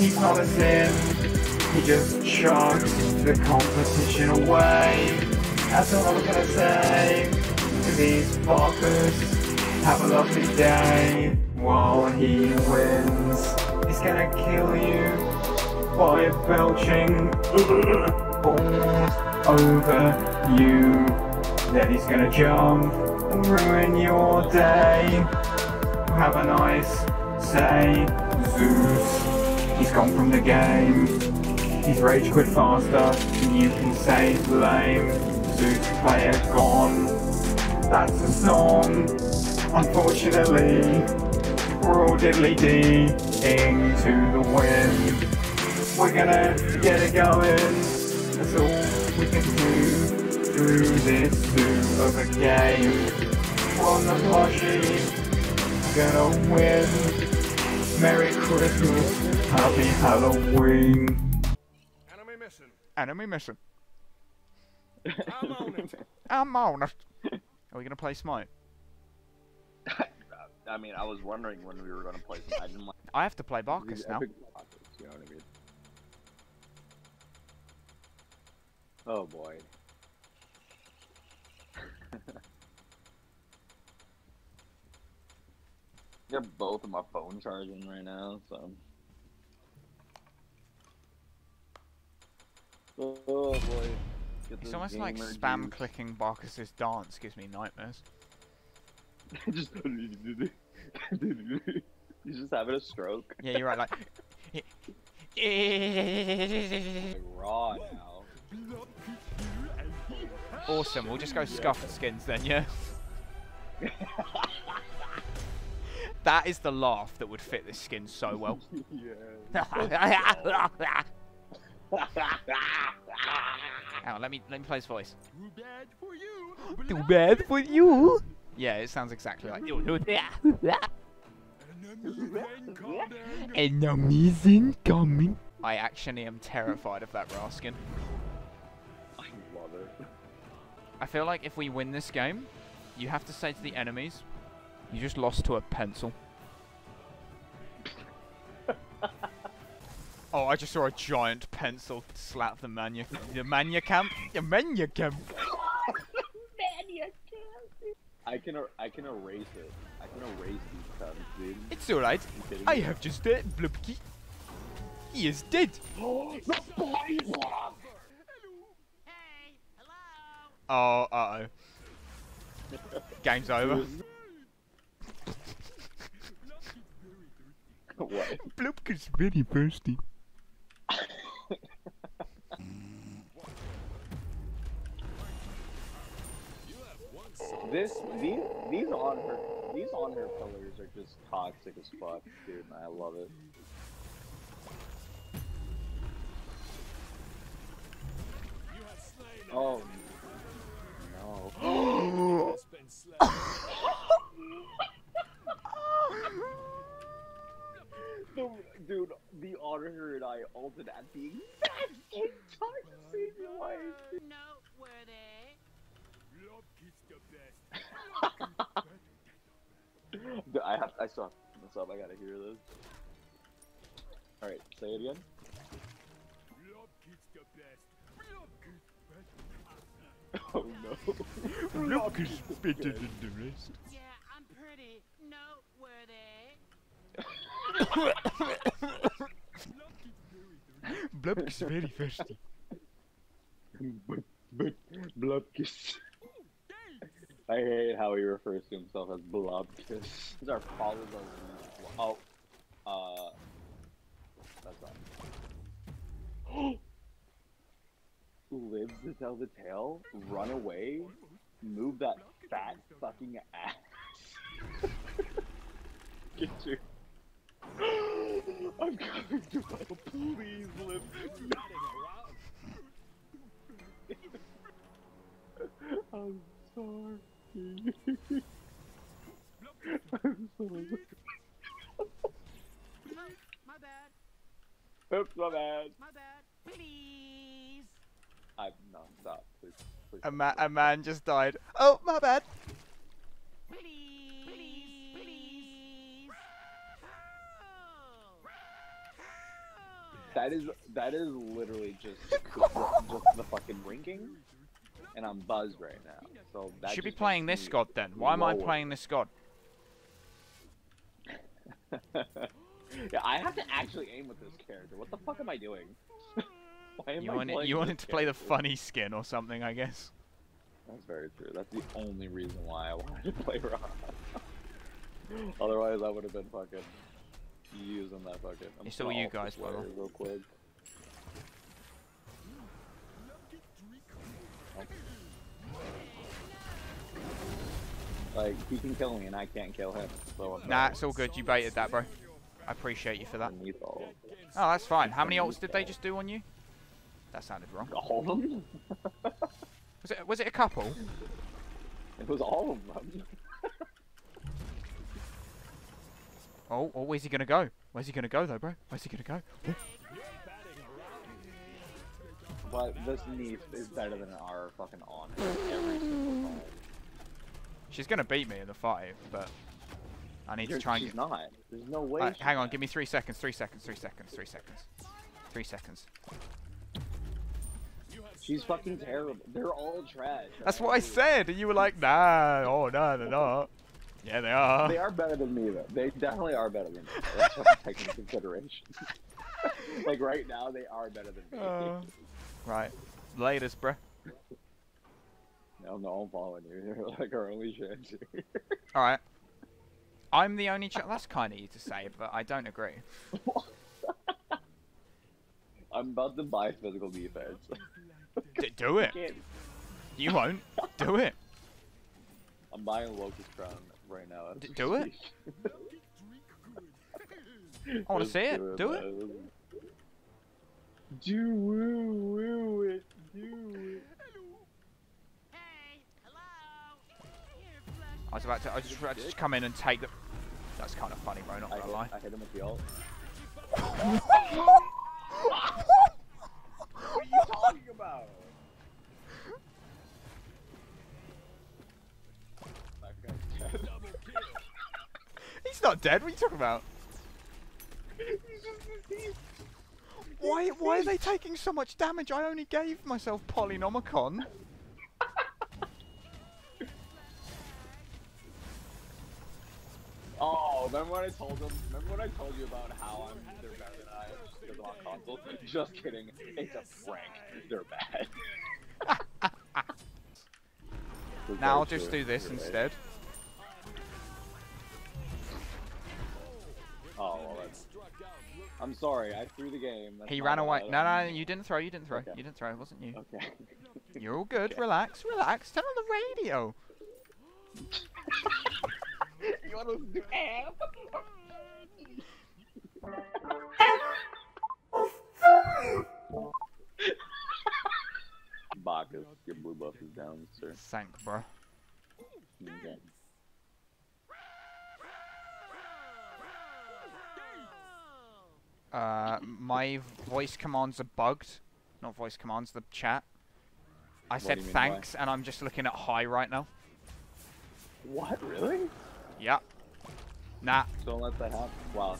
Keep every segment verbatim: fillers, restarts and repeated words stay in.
he promised him. He just chucked the competition away. That's all I was gonna say. Cause he's Barcus. Have a lovely day. While he wins, he's gonna kill you by belching all over you. Then he's gonna jump and ruin your day. Have a nice say, Zeus. He's gone from the game. He's rage quit faster than you can say it's lame. Zeus player gone. That's the song. Unfortunately, we're all diddly-deeing to the wind. We're gonna get it going. That's all we can do through this zoo of a game. We're on the plushie. We're gonna win. Merry Christmas, Happy Halloween. Enemy missing. Enemy missing. I'm on it. I'm on it. Are we gonna play Smite? I mean, I was wondering when we were gonna play Smite. I didn't like. I have to play Barcus now. Epic Barcus, you know what I mean? Oh boy. I got both of my phone charging right now, so. Oh boy. It's almost like spam juice. Clicking Barcus's dance gives me nightmares. Just. He's just having a stroke. Yeah, you're right, like. Like raw now. Awesome, we'll just go scuffed skins then, yeah? That is the laugh that would fit this skin so well. Yeah. Hang on, let me let me play his voice. Too bad for you. Too bad for you. Yeah, it sounds exactly like. Enemies incoming. I actually am terrified of that Raskin. I love it. I feel like if we win this game, you have to say to the enemies, you just lost to a pencil. Oh, I just saw a giant pencil slap the mania, the mania camp, the mania camp. Mania camp. I can, I can erase it. I can erase these cunts, dude. It's alright. I have just dead Bloopki. He is dead. Oh, the boy is lost. Hey, hello. Oh, uh oh. Game's over. What? Bloopki's very thirsty. This, these, these on her, these on her pillars are just toxic as fuck, dude. I love it. Oh no! Dude, the auditor and I altered at the exact same time to save your life. Noteworthy. Dude, I have, I saw this up. I gotta hear this. All right, say it again. Oh no. Bloopki's better than the rest. Yeah, I'm pretty noteworthy. Bloopki's very thirsty. Bloopki's. I hate how he refers to himself as Bloopki's. These are followers on. Oh, uh, that's not. Who lives to tell the tale? Run away? Move that fat fucking ass. Get your. I'm coming to my please live. I'm sorry. I'm sorry. My bad. Oops, my bad. My bad. Please. I'm not stop. Please, please. A man, a man just died. Oh, my bad. Please. That is that is literally just just, just the fucking ringing, and I'm buzzed right now. So that should be playing this god then. Why lower. am I playing this god? Yeah, I have to actually aim with this character. What the fuck am I doing? Why am you I wanted, playing You wanted to character? play the funny skin or something, I guess. That's very true. That's the only reason why I wanted to play Ra. Otherwise, I would have been fucking using that fucking. I'm it's all you guys, by real quick. Like, he can kill me and I can't kill him. So nah, it's all good. You baited that, bro. I appreciate you for that. Oh, that's fine. How many ults did they just do on you? That sounded wrong. All of them? Was it, was it a couple? It was all of them. Oh, oh, where's he gonna go? Where's he gonna go though, bro? Where's he gonna go? Oh. But this Neef is better than our fucking Honest every single time. She's gonna beat me in the fight, but I need You're, to try and she's get. Not. There's no way. Right, hang on, can. give me three seconds. Three seconds. Three seconds. Three seconds. Three seconds. She's fucking terrible. They're all trash. That's right? what I said. And you were like, nah. Oh no, they're not. Yeah, they are. They are better than me, though. They definitely are better than me. That's what I'm taking into consideration. Like right now, they are better than me. Uh, right. Latest, bruh. No, no, I'm following you. You're like our only chance here. All right. I'm the only chance. That's kind of you to say, but I don't agree. I'm about to buy physical defense. D do it. You, you won't. Do it. I'm buying Locust Crown right now. D do it. I want to see it. Do it. Do woo woo it. Do it. I was about to. I was just about to just come in and take the. That's kind of funny, bro. Not gonna I hit, lie. I hit him with the ult. What are you talking about? He's not dead. What are you talking about? Why? Why are they taking so much damage? I only gave myself Polynomicon. Oh, remember when I told them? Remember when I told you about how I'm they're better than I because I'm on console? Just kidding. It's a prank. They're bad. Now I'll just do this instead. Oh, well, that's... I'm sorry. I threw the game. That's he ran away. No, no, you didn't throw. You didn't throw. Okay. You didn't throw. It wasn't you. Okay. You're all good. Okay. Relax. Relax. Turn on the radio. You want to do Barcus, your blue buff is down, sir. Sank, bro. Okay. Uh, my voice commands are bugged. Not voice commands, the chat. I what said thanks, by? and I'm just looking at hi right now. What? Really? Yep. Nah. Don't let that happen. Wow.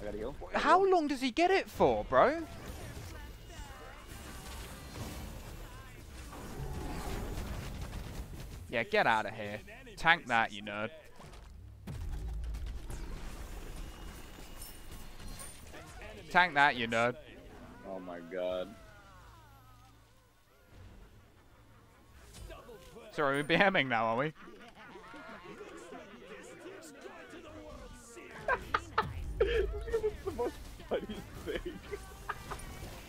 I gotta heal. How long does he get it for, bro? Yeah, get out of here. Tank that, you nerd. Tank that, you nerd. Oh my god. Sorry, we're BMing now, are we? The most funny thing.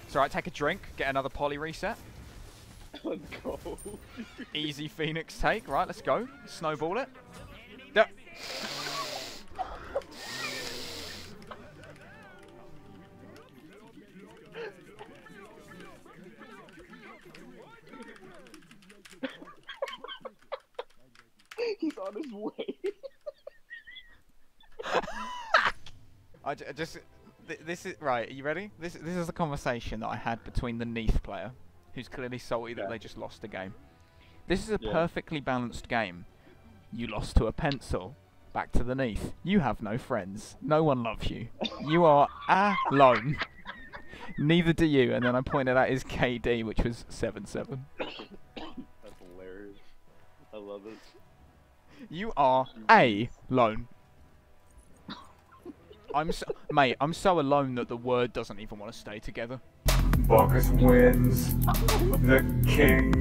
It's alright, take a drink, get another poly reset. Let's go. Easy Phoenix take, right, let's go. Snowball it. D He's on his way. I just, th this is, right, are you ready? This this is the conversation that I had between the Neef player, who's clearly salty yeah. that they just lost the game. This is a yeah. perfectly balanced game. You lost to a pencil, back to the Neef. You have no friends. No one loves you. You are alone. Neither do you, and then I pointed out his K D, which was seven seven. That's hilarious. I love it. You are a lone. I'm so, mate, I'm so alone that the word doesn't even want to stay together. Barcus wins. The king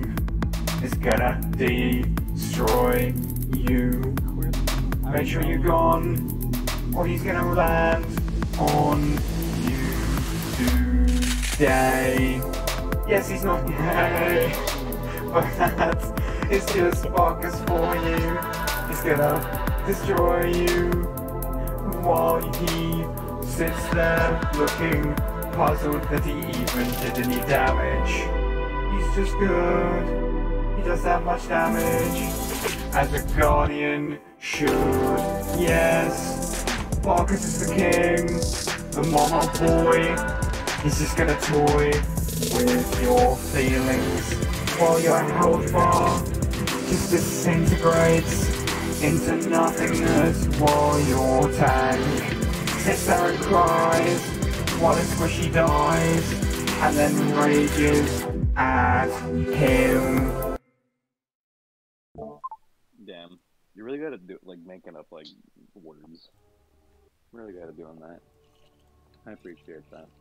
is gonna destroy you. Make sure you're gone, or he's gonna land on you today. Yes, he's not gay, but that is just Barcus for you. He's gonna destroy you. While he sits there looking puzzled that he even did any damage. He's just good. He does that much damage. As a guardian should. Yes. Barcus is the king. The mama boy. He's just gonna toy with your feelings. While your health bar just disintegrates into nothingness while your tank sits there and cries while a squishy dies and then rages at him. Damn, you're really good at do like making up like words. I'm really good at doing that. I appreciate that.